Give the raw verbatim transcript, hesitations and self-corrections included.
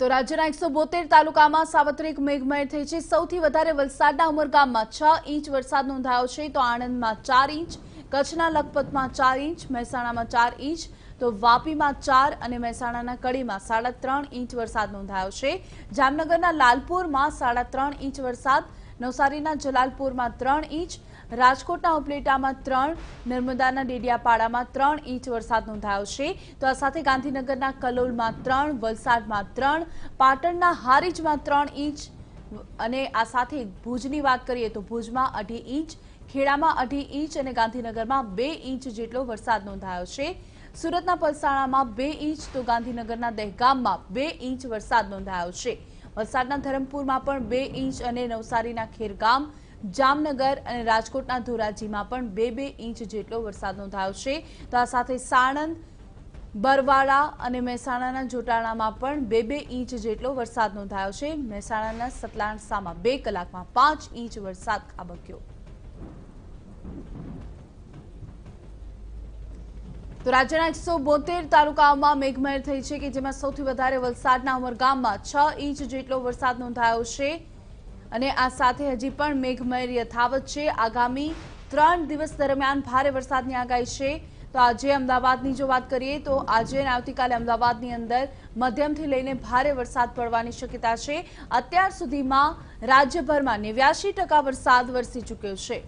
તો રાજ્યના એકસો બોતેર તાલુકામાં સાર્વત્રિક મેઘમહેર થઈ છે। સૌથી વધારે વલસાડના ઉમરગામમાં છ ઇંચ વરસાદ નોંધાયો છે, તો આણંદમાં ચાર ઇંચ, કચ્છના લખપતમાં ચાર ઇંચ, મહેસાણામાં ચાર ઇંચ, તો વાપીમાં ચાર અને મહેસાણાના કડીમાં સાડા ત્રણ ઇંચ વરસાદ નોંધાયો છે। જામનગરના લાલપુરમાં સાડા ત્રણ ઇંચ વરસાદ, નવસારીના જલાલપુરમાં ત્રણ ઇંચ, રાજકોટના ઉપલેટામાં ત્રણ, નર્મદાના ડેડિયાપાડામાં ત્રણ ઇંચ વરસાદ નોંધાયો છે। તો આ સાથે ગાંધીનગરના કલોલમાં ત્રણ, વલસાડમાં ત્રણ, પાટણના હારીજમાં ત્રણ ઇંચ અને આ સાથે ભુજની વાત કરીએ તો ભુજમાં અઢી ઇંચ, ખેડામાં અઢી ઇંચ અને ગાંધીનગરમાં બે ઇંચ જેટલો વરસાદ નોંધાયો છે। સુરતના પલસાણામાં બે ઇંચ તો ગાંધીનગરના દહેગામમાં બે ઇંચ વરસાદ નોંધાયો છે। વલસાડના ધરમપુરમાં પણ બે ઇંચ અને નવસારીના ખેરગામ, જામનગર અને રાજકોટના ધોરાજીમાં પણ બે બે ઇંચ જેટલો વરસાદ નોંધાયો છે। તો આ સાથે સાણંદ, બરવાળા અને મહેસાણાના જોટાણામાં પણ બે બે ઇંચ જેટલો વરસાદ નોંધાયો છે। મહેસાણાના સતલાણસામાં બે કલાકમાં પાંચ ઇંચ વરસાદ ખાબક્યો। તો રાજ્યના એકસો બોતેર તાલુકાઓમાં મેઘમહેર થઈ છે કે જેમાં સૌથી વધારે વલસાડના ઉમરગામમાં છ ઇંચ જેટલો વરસાદ નોંધાયો છે અને આ સાથે હજી પણ મેઘમહેર યથાવત છે। આગામી ત્રણ દિવસ દરમિયાન ભારે વરસાદની આગાહી છે। તો આજે અમદાવાદની જો વાત કરીએ તો આજે અને આવતીકાલે અમદાવાદની અંદર મધ્યમથી લઈને ભારે વરસાદ પડવાની શક્યતા છે। અત્યાર સુધીમાં રાજ્યભરમાં નેવ્યાસી ટકા વરસાદ વરસી ચૂક્યો છે।